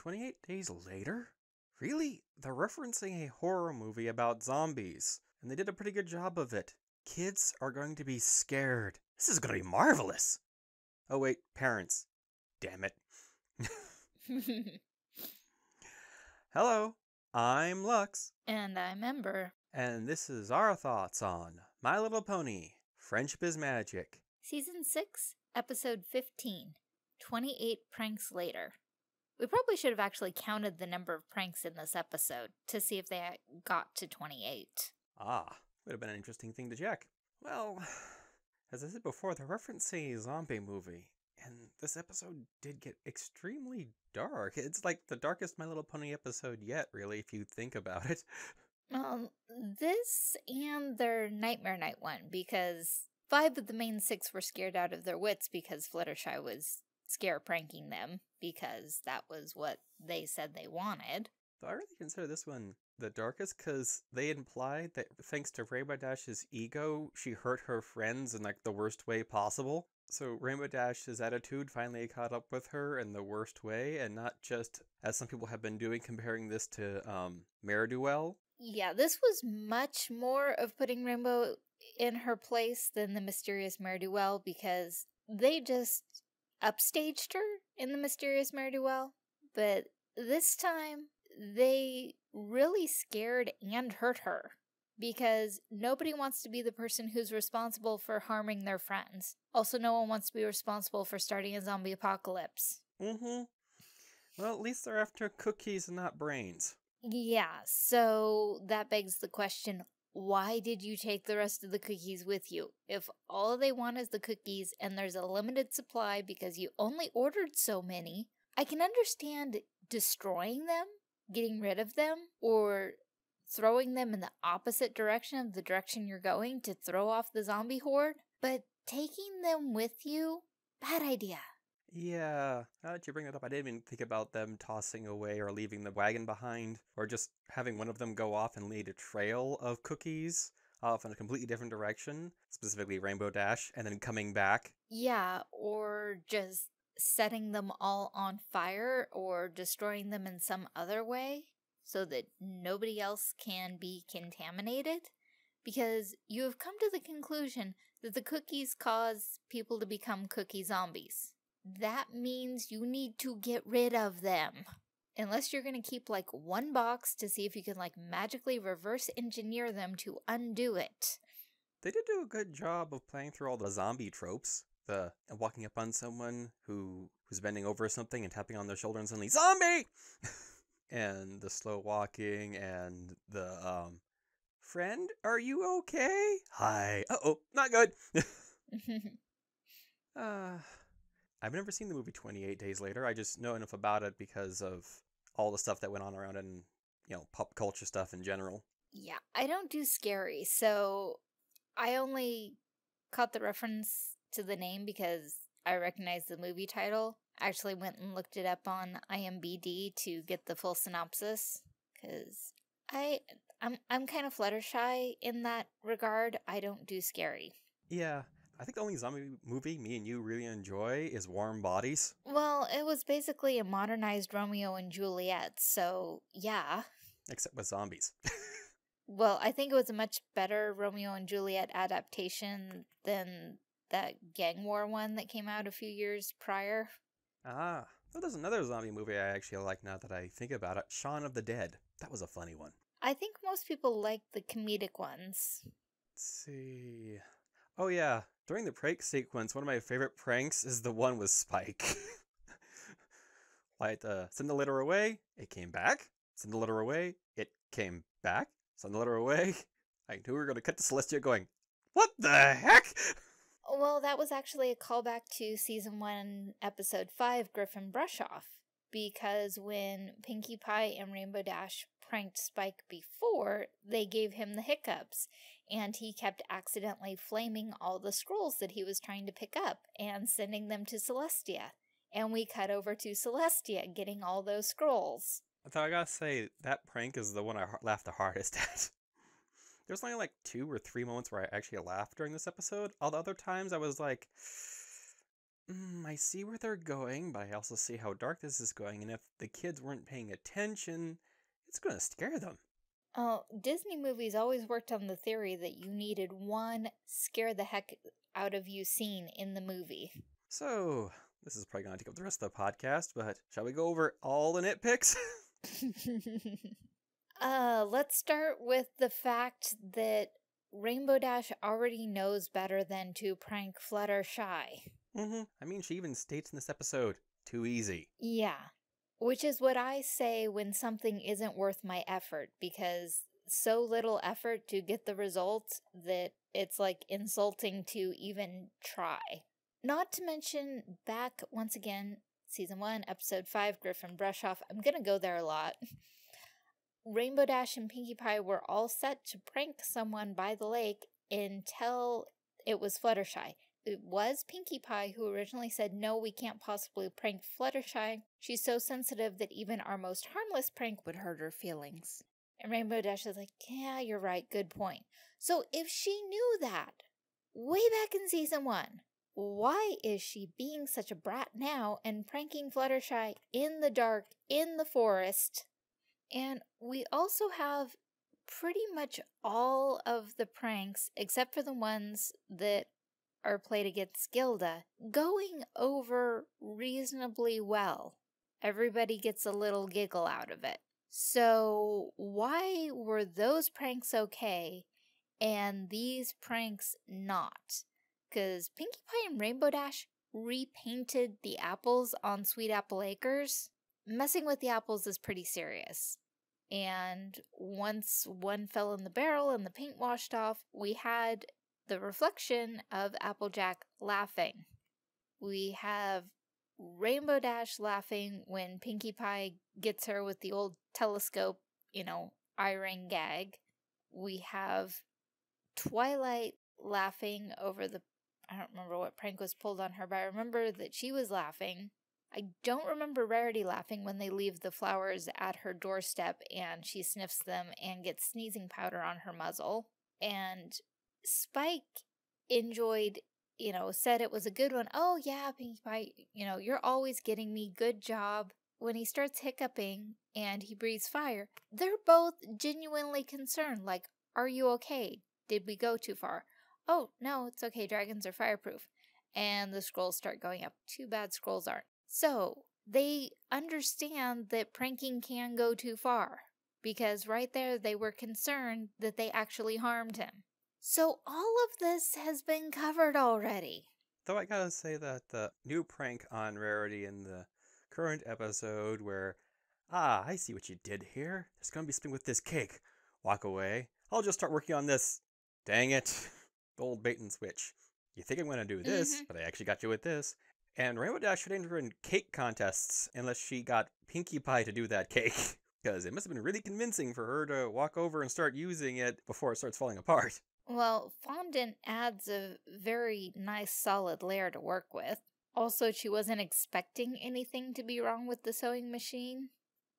28 Days Later? Really? They're referencing a horror movie about zombies, and they did a pretty good job of it. Kids are going to be scared. This is going to be marvelous! Oh wait, parents. Damn it. Hello, I'm Lux. And I'm Ember. And this is our thoughts on My Little Pony, Friendship is Magic. Season 6, Episode 15, 28 Pranks Later. We probably should have actually counted the number of pranks in this episode to see if they got to 28. Ah, would have been an interesting thing to check. Well, as I said before, they're referencing a zombie movie, and this episode did get extremely dark. It's like the darkest My Little Pony episode yet, really, if you think about it. This and their Nightmare Night one, because 5 of the main 6 were scared out of their wits because Fluttershy was scare pranking them, because that was what they said they wanted. Though I really consider this one the darkest, because they implied that thanks to Rainbow Dash's ego, she hurt her friends in like the worst way possible. So Rainbow Dash's attitude finally caught up with her in the worst way, and not just, as some people have been doing, comparing this to Ne'er-Do-Well. Yeah, this was much more of putting Rainbow in her place than the mysterious Ne'er-Do-Well, because they just upstaged her in the mysterious Ne'er-Do-Well. But this time, they really scared and hurt her, because nobody wants to be the person who's responsible for harming their friends. Also, no one wants to be responsible for starting a zombie apocalypse. Mm-hmm. Well, at least they're after cookies and not brains. Yeah, so that begs the question, why did you take the rest of the cookies with you? If all they want is the cookies and there's a limited supply because you only ordered so many, I can understand destroying them, getting rid of them, or throwing them in the opposite direction of the direction you're going to throw off the zombie horde, but taking them with you? Bad idea. Yeah, now that you bring that up, I didn't even think about them tossing away or leaving the wagon behind, or just having one of them go off and lead a trail of cookies off in a completely different direction, specifically Rainbow Dash, and then coming back. Yeah, or just setting them all on fire or destroying them in some other way so that nobody else can be contaminated, because you have come to the conclusion that the cookies cause people to become cookie zombies. That means you need to get rid of them. Unless you're going to keep like one box to see if you can like magically reverse engineer them to undo it. They did do a good job of playing through all the zombie tropes. The walking up on someone who's bending over something and tapping on their shoulder and suddenly, zombie! And the slow walking and the, friend, are you okay? Hi. Uh-oh, not good. I've never seen the movie 28 Days Later. I just know enough about it because of all the stuff that went on around and, you know, pop culture stuff in general. Yeah, I don't do scary, so I only caught the reference to the name because I recognized the movie title. I actually went and looked it up on IMDb to get the full synopsis, because I'm kind of Fluttershy in that regard. I don't do scary. Yeah. I think the only zombie movie me and you really enjoy is Warm Bodies. Well, it was basically a modernized Romeo and Juliet, so yeah. Except with zombies. Well, I think it was a much better Romeo and Juliet adaptation than that gang war one that came out a few years prior. Ah, well, there's another zombie movie I actually like now that I think about it, Shaun of the Dead. That was a funny one. I think most people like the comedic ones. Let's see. Oh yeah, during the prank sequence, one of my favorite pranks is the one with Spike. Like, send the letter away, it came back. Send the letter away, it came back. Send the letter away. I knew we were going to cut to Celestia going, what the heck? Well, that was actually a callback to Season 1, Episode 5, Griffin Brush-Off. Because when Pinkie Pie and Rainbow Dash pranked Spike before, they gave him the hiccups, and he kept accidentally flaming all the scrolls that he was trying to pick up and sending them to Celestia. And we cut over to Celestia getting all those scrolls. So I gotta say, that prank is the one I laughed the hardest at. There's only like 2 or 3 moments where I actually laughed during this episode. All the other times I was like, I see where they're going, but I also see how dark this is going, and if the kids weren't paying attention, it's going to scare them. Oh, Disney movies always worked on the theory that you needed one scare-the-heck-out-of-you scene in the movie. So, this is probably going to take up the rest of the podcast, but shall we go over all the nitpicks? Let's start with the fact that Rainbow Dash already knows better than to prank Fluttershy. Mm-hmm. I mean, she even states in this episode, too easy. Yeah. Which is what I say when something isn't worth my effort, because so little effort to get the results that it's like insulting to even try. Not to mention, back once again, Season 1, Episode 5, Griffin Brush-Off, I'm gonna go there a lot. Rainbow Dash and Pinkie Pie were all set to prank someone by the lake until it was Fluttershy. It was Pinkie Pie who originally said, no, we can't possibly prank Fluttershy. She's so sensitive that even our most harmless prank would hurt her feelings. And Rainbow Dash is like, yeah, you're right, good point. So if she knew that, way back in Season 1, why is she being such a brat now and pranking Fluttershy in the dark, in the forest? And we also have pretty much all of the pranks, except for the ones that are played against Gilda, going over reasonably well. Everybody gets a little giggle out of it. So why were those pranks okay and these pranks not? Because Pinkie Pie and Rainbow Dash repainted the apples on Sweet Apple Acres. Messing with the apples is pretty serious. And once one fell in the barrel and the paint washed off, we had the reflection of Applejack laughing. We have Rainbow Dash laughing when Pinkie Pie gets her with the old telescope, you know, eye ring gag. We have Twilight laughing over the, I don't remember what prank was pulled on her, but I remember that she was laughing. I don't remember Rarity laughing when they leave the flowers at her doorstep and she sniffs them and gets sneezing powder on her muzzle. And Spike enjoyed, you know, said it was a good one. Oh yeah, Pinkie Pie, you know, you're always getting me, good job. When he starts hiccuping and he breathes fire, they're both genuinely concerned, like, are you okay? Did we go too far? Oh, no, it's okay, dragons are fireproof. And the scrolls start going up. Too bad scrolls aren't. So, they understand that pranking can go too far, because right there they were concerned that they actually harmed him. So all of this has been covered already. Though I gotta say that the new prank on Rarity in the current episode where, I see what you did here. There's gonna be something with this cake. Walk away. I'll just start working on this. Dang it. The old bait and switch. You think I'm gonna do this, but I actually got you with this. And Rainbow Dash should enter in cake contests unless she got Pinkie Pie to do that cake. Because it must have been really convincing for her to walk over and start using it before it starts falling apart. Well, fondant adds a very nice solid layer to work with. Also, she wasn't expecting anything to be wrong with the sewing machine.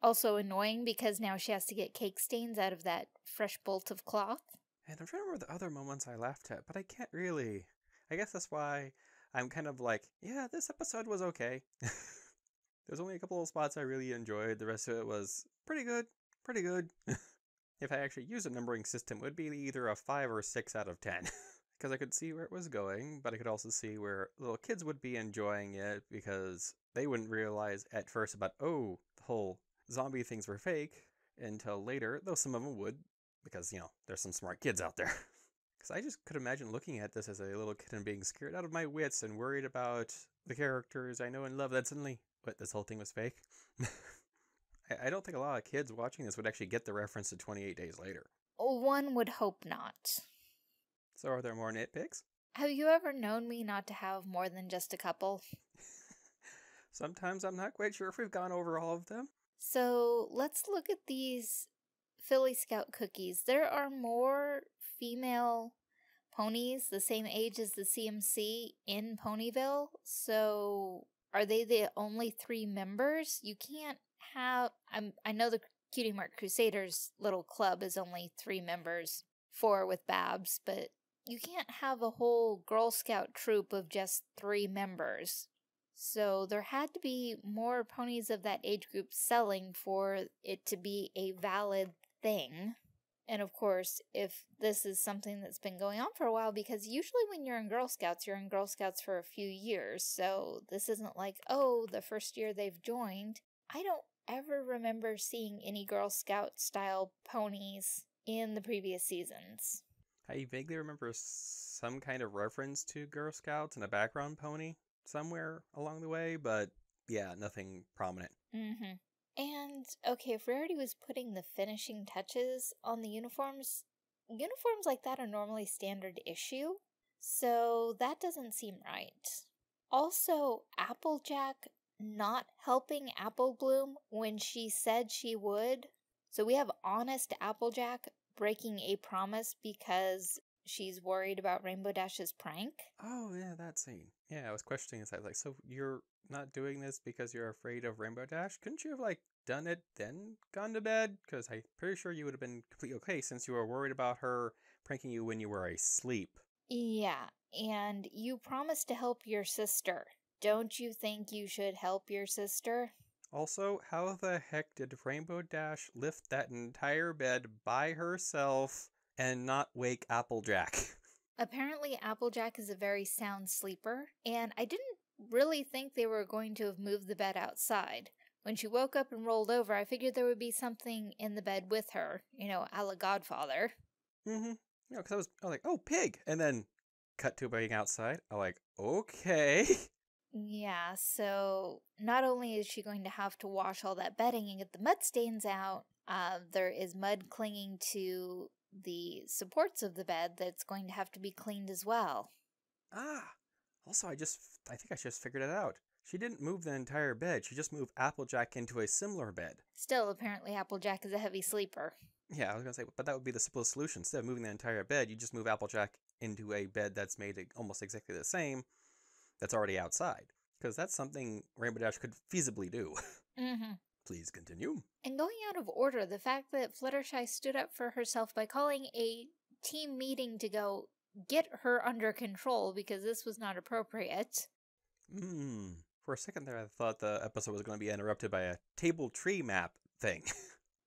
Also annoying because now she has to get cake stains out of that fresh bolt of cloth. And I'm trying to remember the other moments I laughed at, but I can't really. I guess that's why I'm kind of like, yeah, this episode was okay. There's only a couple of spots I really enjoyed. The rest of it was pretty good, pretty good. If I actually used a numbering system, it would be either a 5 or 6 out of 10. Because I could see where it was going, but I could also see where little kids would be enjoying it because they wouldn't realize at first about, oh, the whole zombie things were fake until later, though some of them would, because, you know, there's some smart kids out there. Because I just could imagine looking at this as a little kid and being scared out of my wits and worried about the characters I know and love that suddenly, what, this whole thing was fake? I don't think a lot of kids watching this would actually get the reference to 28 Days Later. One would hope not. So are there more nitpicks? Have you ever known me not to have more than just a couple? Sometimes I'm not quite sure if we've gone over all of them. So let's look at these Philly Scout cookies. There are more female ponies the same age as the CMC in Ponyville. So are they the only 3 members? You can't have, I know the Cutie Mark Crusaders little club is only 3 members, 4 with Babs, but you can't have a whole Girl Scout troop of just 3 members. So there had to be more ponies of that age group selling for it to be a valid thing. And of course, if this is something that's been going on for a while, because usually when you're in Girl Scouts for a few years. So this isn't like, oh, the first year they've joined. I don't ever remember seeing any Girl Scout style ponies in the previous seasons. I vaguely remember some kind of reference to Girl Scouts and a background pony somewhere along the way, but yeah, nothing prominent. Mm-hmm. And, okay, if Rarity was putting the finishing touches on the uniforms, uniforms like that are normally standard issue, so that doesn't seem right. Also, Applejack not helping Apple Bloom when she said she would. So we have honest Applejack breaking a promise because she's worried about Rainbow Dash's prank. Oh, yeah, that scene. Yeah, I was questioning this. I was like, so you're not doing this because you're afraid of Rainbow Dash? Couldn't you have, like, done it then gone to bed? Because I'm pretty sure you would have been completely okay since you were worried about her pranking you when you were asleep. Yeah, and you promised to help your sister. Don't you think you should help your sister? Also, how the heck did Rainbow Dash lift that entire bed by herself and not wake Applejack? Apparently, Applejack is a very sound sleeper, and I didn't really think they were going to have moved the bed outside. When she woke up and rolled over, I figured there would be something in the bed with her, you know, a la Godfather. Mm-hmm. Yeah, because I was like, oh, pig! And then cut to being outside. I'm like, okay. Yeah, so not only is she going to have to wash all that bedding and get the mud stains out, there is mud clinging to the supports of the bed that's going to have to be cleaned as well. Ah, also I think I just figured it out. She didn't move the entire bed, she just moved Applejack into a similar bed. Still, apparently Applejack is a heavy sleeper. Yeah, I was going to say, but that would be the simplest solution. Instead of moving the entire bed, you just move Applejack into a bed that's made almost exactly the same. That's already outside, because that's something Rainbow Dash could feasibly do. Mm-hmm. Please continue. And going out of order, the fact that Fluttershy stood up for herself by calling a team meeting to go get her under control, because this was not appropriate. For a second there, I thought the episode was going to be interrupted by a table tree map thing.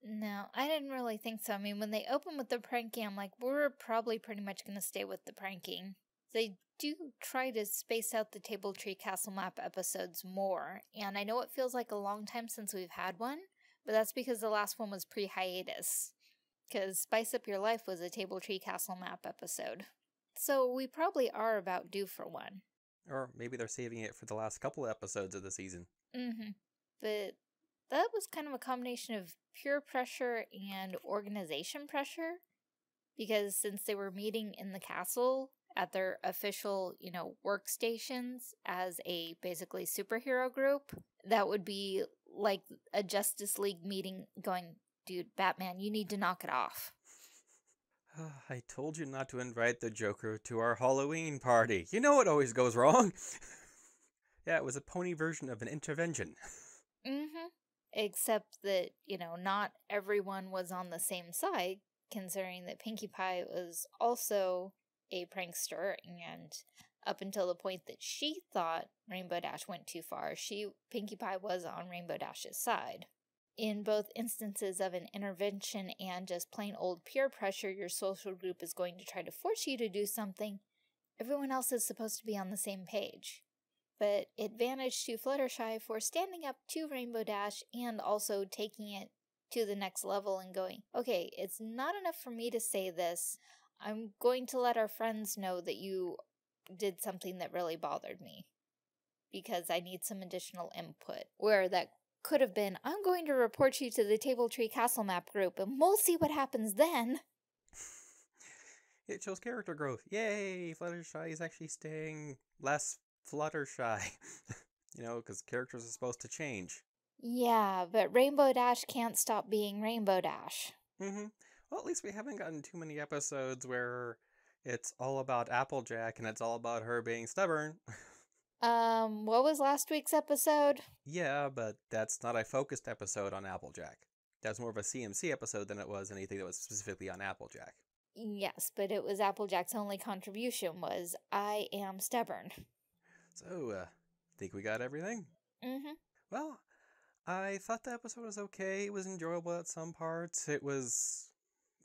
No, I didn't really think so. I mean, when they open with the pranking, I'm like, we're probably pretty much going to stay with the pranking. They do try to space out the Table Tree Castle Map episodes more, and I know it feels like a long time since we've had one, but that's because the last one was pre-hiatus, because Spice Up Your Life was a Table Tree Castle Map episode. So we probably are about due for one. Or maybe they're saving it for the last couple episodes of the season. Mm-hmm. But that was kind of a combination of peer pressure and organization pressure, because since they were meeting in the castle at their official, you know, workstations as a basically superhero group, that would be like a Justice League meeting going, dude, Batman, you need to knock it off. I told you not to invite the Joker to our Halloween party. You know it always goes wrong. Yeah, it was a pony version of an intervention. Mm-hmm. Except that, you know, not everyone was on the same side, considering that Pinkie Pie was also a prankster, and up until the point that she thought Rainbow Dash went too far, Pinkie Pie was on Rainbow Dash's side. In both instances of an intervention and just plain old peer pressure, your social group is going to try to force you to do something. Everyone else is supposed to be on the same page. But advantage to Fluttershy for standing up to Rainbow Dash and also taking it to the next level and going, okay, it's not enough for me to say this. I'm going to let our friends know that you did something that really bothered me, because I need some additional input. Where that could have been, I'm going to report you to the Table Tree Castle Map group, and we'll see what happens then. It shows character growth. Yay! Fluttershy is actually staying less Fluttershy. You know, because characters are supposed to change. Yeah, but Rainbow Dash can't stop being Rainbow Dash. Mm-hmm. Well, at least we haven't gotten too many episodes where it's all about Applejack and it's all about her being stubborn. What was last week's episode? Yeah, but that's not a focused episode on Applejack. That's more of a CMC episode than it was anything that was specifically on Applejack. Yes, but it was Applejack's only contribution was, I am stubborn. So, Think we got everything? Mm-hmm. Well, I thought the episode was okay. It was enjoyable at some parts. It was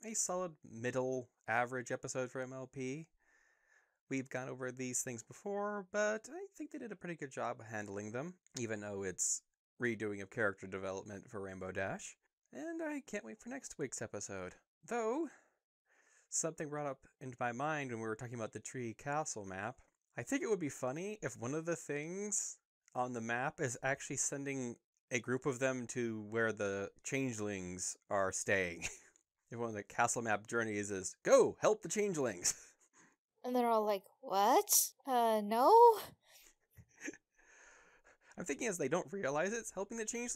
a solid middle average episode for MLP. We've gone over these things before, but I think they did a pretty good job handling them, even though it's redoing of character development for Rainbow Dash. And I can't wait for next week's episode. Though, something brought up into my mind when we were talking about the Tree Castle map. I think it would be funny if one of the things on the map is actually sending a group of them to where the changelings are staying. If one of the castle map journeys is, go, help the changelings. And they're all like, what? No? I'm thinking as they don't realize it's helping the changelings,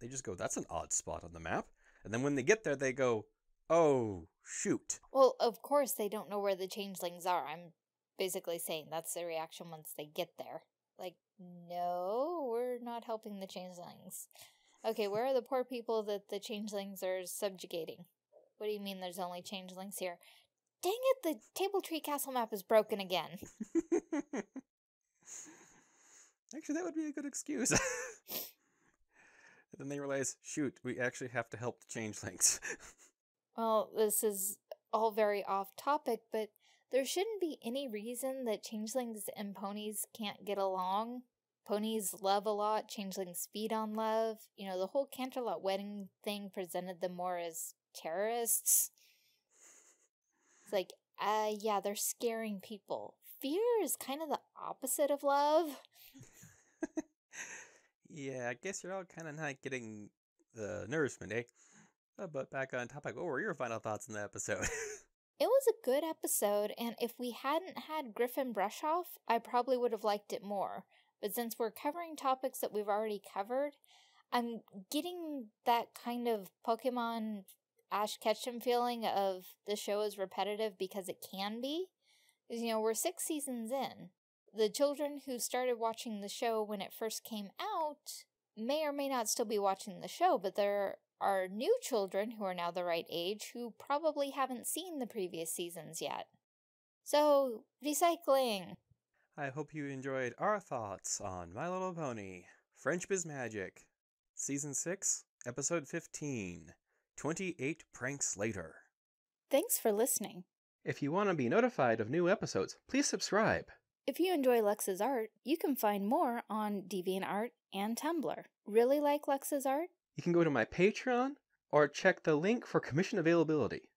they just go, that's an odd spot on the map. And then when they get there, they go, oh, shoot. Well, of course they don't know where the changelings are. I'm basically saying that's their reaction once they get there. Like, no, we're not helping the changelings. Okay, where are the poor people that the changelings are subjugating? What do you mean there's only changelings here? Dang it, the Table Tree Castle map is broken again. Actually, that would be a good excuse. Then they realize, shoot, we actually have to help the changelings. Well, this is all very off topic, but there shouldn't be any reason that changelings and ponies can't get along. Ponies love a lot, changelings feed on love. You know, the whole Canterlot wedding thing presented them more as terrorists. It's like, yeah, they're scaring people. Fear is kind of the opposite of love. Yeah, I guess you're all kind of not getting the nourishment, eh? But back on topic, what were your final thoughts on the episode? It was a good episode, and if we hadn't had Griffin Brush-Off, I probably would have liked it more. But since we're covering topics that we've already covered, I'm getting that kind of Pokemon Ash Ketchum feeling of the show is repetitive because it can be. Because, you know, we're 6 seasons in. The children who started watching the show when it first came out may or may not still be watching the show, but they're are new children who are now the right age who probably haven't seen the previous seasons yet. So, recycling! I hope you enjoyed our thoughts on My Little Pony, Friendship is Magic, Season 6, Episode 15, 28 Pranks Later. Thanks for listening. If you want to be notified of new episodes, please subscribe. If you enjoy Lex's art, you can find more on DeviantArt and Tumblr. Really like Lex's art? You can go to my Patreon or check the link for commission availability.